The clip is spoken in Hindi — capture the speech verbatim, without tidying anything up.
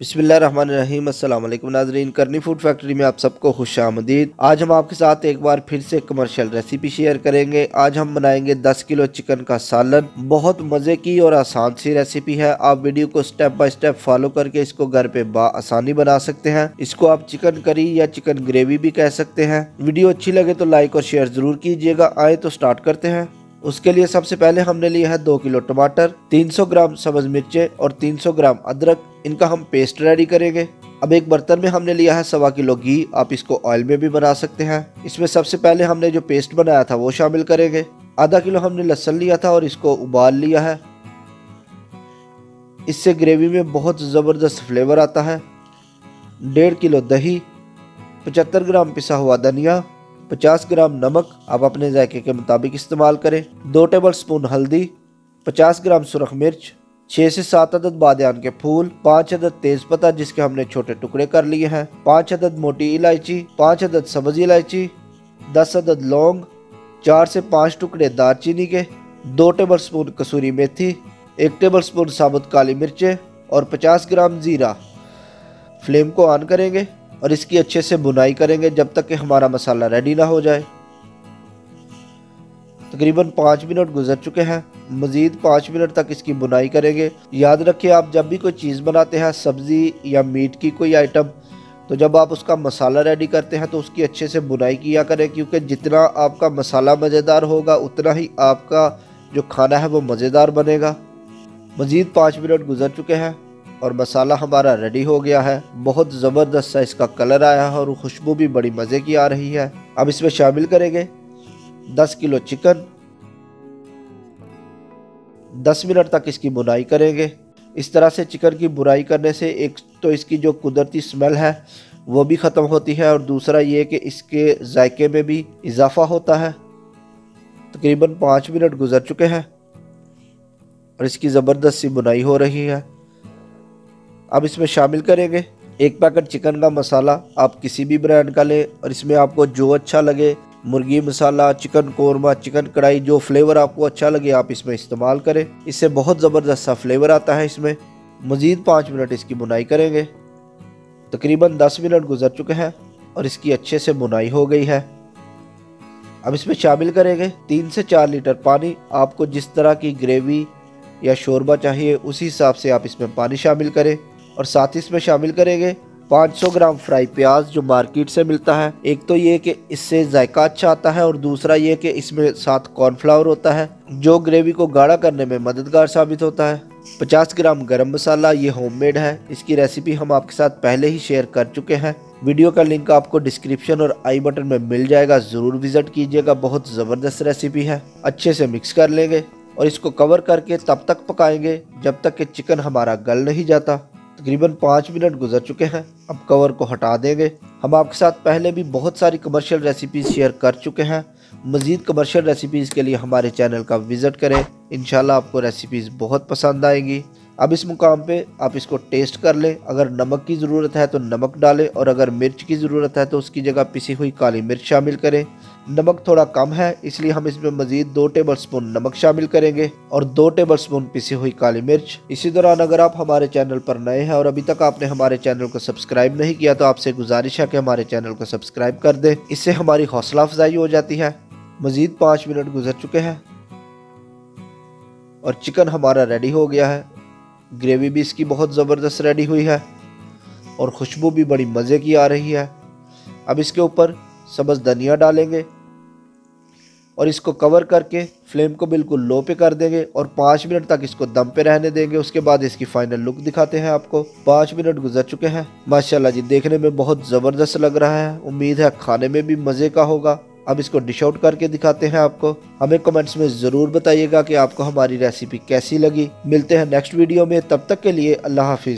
बिस्मिल्लाहिर्रहमानिर्रहीम। अस्सलाम वालेकुम नाज़रीन, करनी फूड फैक्ट्री में आप सबको खुशामदीद। आज हम आपके साथ एक बार फिर से कमर्शियल रेसिपी शेयर करेंगे। आज हम बनाएंगे दस किलो चिकन का सालन। बहुत मज़े की और आसान सी रेसिपी है। आप वीडियो को स्टेप बाय स्टेप फॉलो करके इसको घर पे आसानी बना सकते हैं। इसको आप चिकन करी या चिकन ग्रेवी भी कह सकते हैं। वीडियो अच्छी लगे तो लाइक और शेयर जरूर कीजिएगा। आए तो स्टार्ट करते हैं। उसके लिए सबसे पहले हमने लिया है दो किलो टमाटर, तीन सौ ग्राम सब्ज मिर्चे और तीन सौ ग्राम अदरक। इनका हम पेस्ट रेडी करेंगे। अब एक बर्तन में हमने लिया है सवा किलो घी। आप इसको ऑयल में भी बना सकते हैं। इसमें सबसे पहले हमने जो पेस्ट बनाया था वो शामिल करेंगे। आधा किलो हमने लहसुन लिया था और इसको उबाल लिया है। इससे ग्रेवी में बहुत ज़बरदस्त फ्लेवर आता है। डेढ़ किलो दही, पचहत्तर ग्राम पिसा हुआ धनिया, पचास ग्राम नमक, आप अपने जायके के मुताबिक इस्तेमाल करें। दो टेबल स्पून हल्दी, पचास ग्राम सुरख मिर्च, छः से सात अदद बादयान के फूल, पाँच अदद तेज पत्ता जिसके हमने छोटे टुकड़े कर लिए हैं, पाँच अदद मोटी इलायची, पाँच अदद सब्ज़ इलायची, दस अदद लौंग, चार से पाँच टुकड़े दालचीनी के, दो टेबल स्पून कसूरी मेथी, एक टेबल स्पून साबुत काली मिर्चें और पचास ग्राम ज़ीरा। फ्लेम को ऑन करेंगे और इसकी अच्छे से भुनाई करेंगे जब तक कि हमारा मसाला रेडी ना हो जाए। तकरीबन पाँच मिनट गुजर चुके हैं। मज़ीद पाँच मिनट तक इसकी बुनाई करेंगे। याद रखिए, आप जब भी कोई चीज़ बनाते हैं, सब्ज़ी या मीट की कोई आइटम, तो जब आप उसका मसाला रेडी करते हैं तो उसकी अच्छे से बुनाई किया करें, क्योंकि जितना आपका मसाला मज़ेदार होगा उतना ही आपका जो खाना है वो मज़ेदार बनेगा। मज़ीद पाँच मिनट गुजर चुके हैं और मसाला हमारा रेडी हो गया है। बहुत ज़बरदस्त सा इसका कलर आया है और खुशबू भी बड़ी मज़े की आ रही है। अब इसमें शामिल करेंगे दस किलो चिकन। दस मिनट तक इसकी बुनाई करेंगे। इस तरह से चिकन की बुनाई करने से एक तो इसकी जो कुदरती स्मेल है वो भी ख़त्म होती है और दूसरा ये कि इसके जायके में भी इजाफा होता है। तकरीबन पाँच मिनट गुजर चुके हैं और इसकी ज़बरदस्त सी बुनाई हो रही है। अब इसमें शामिल करेंगे एक पैकेट चिकन का मसाला। आप किसी भी ब्रांड का लें और इसमें आपको जो अच्छा लगे, मुर्गी मसाला, चिकन कोरमा, चिकन कढ़ाई, जो फ्लेवर आपको अच्छा लगे आप इसमें इस्तेमाल करें। इससे बहुत ज़बरदस्त सा फ्लेवर आता है। इसमें मज़ीद पाँच मिनट इसकी बुनाई करेंगे। तकरीबन दस मिनट गुजर चुके हैं और इसकी अच्छे से बुनाई हो गई है। अब इसमें शामिल करेंगे तीन से चार लीटर पानी। आपको जिस तरह की ग्रेवी या शोरबा चाहिए उसी हिसाब से आप इसमें पानी शामिल करें। और साथ ही इसमें शामिल करेंगे पाँच सौ ग्राम फ्राई प्याज जो मार्केट से मिलता है। एक तो ये कि इससे जायका अच्छा आता है और दूसरा ये कि इसमें साथ कॉर्नफ्लावर होता है जो ग्रेवी को गाढ़ा करने में मददगार साबित होता है। पचास ग्राम गरम मसाला, ये होममेड है। इसकी रेसिपी हम आपके साथ पहले ही शेयर कर चुके हैं। वीडियो का लिंक आपको डिस्क्रिप्शन और आई बटन में मिल जाएगा, ज़रूर विजिट कीजिएगा। बहुत ज़बरदस्त रेसिपी है। अच्छे से मिक्स कर लेंगे और इसको कवर करके तब तक पकाएंगे जब तक कि चिकन हमारा गल नहीं जाता। तकरीबन पाँच मिनट गुजर चुके हैं। अब कवर को हटा देंगे। हम आपके साथ पहले भी बहुत सारी कमर्शियल रेसिपीज़ शेयर कर चुके हैं। मज़ीद कमर्शियल रेसिपीज़ के लिए हमारे चैनल का विज़िट करें। इंशाल्लाह आपको रेसिपीज़ बहुत पसंद आएंगी। अब इस मुकाम पे आप इसको टेस्ट कर लें। अगर नमक की ज़रूरत है तो नमक डालें और अगर मिर्च की ज़रूरत है तो उसकी जगह पिसी हुई काली मिर्च शामिल करें। नमक थोड़ा कम है इसलिए हम इसमें मज़ीद दो टेबल स्पून नमक शामिल करेंगे और दो टेबल स्पून पिसी हुई काली मिर्च। इसी दौरान अगर आप हमारे चैनल पर नए हैं और अभी तक आपने हमारे चैनल को सब्सक्राइब नहीं किया तो आपसे गुजारिश है कि हमारे चैनल को सब्सक्राइब कर दें। इससे हमारी हौसला अफजाई हो जाती है। मज़ीद पाँच मिनट गुजर चुके हैं और चिकन हमारा रेडी हो गया है। ग्रेवी भी इसकी बहुत ज़बरदस्त रेडी हुई है और खुशबू भी बड़ी मज़े की आ रही है। अब इसके ऊपर सब्ज़ धनिया डालेंगे और इसको कवर करके फ्लेम को बिल्कुल लो पे कर देंगे और पाँच मिनट तक इसको दम पे रहने देंगे। उसके बाद इसकी फ़ाइनल लुक दिखाते हैं आपको। पाँच मिनट गुजर चुके हैं। माशाल्लाह जी, देखने में बहुत ज़बरदस्त लग रहा है। उम्मीद है खाने में भी मज़े का होगा। अब इसको डिश आउट करके दिखाते हैं आपको। हमें कमेंट्स में ज़रूर बताइएगा कि आपको हमारी रेसिपी कैसी लगी। मिलते हैं नेक्स्ट वीडियो में, तब तक के लिए अल्लाह हाफिज़।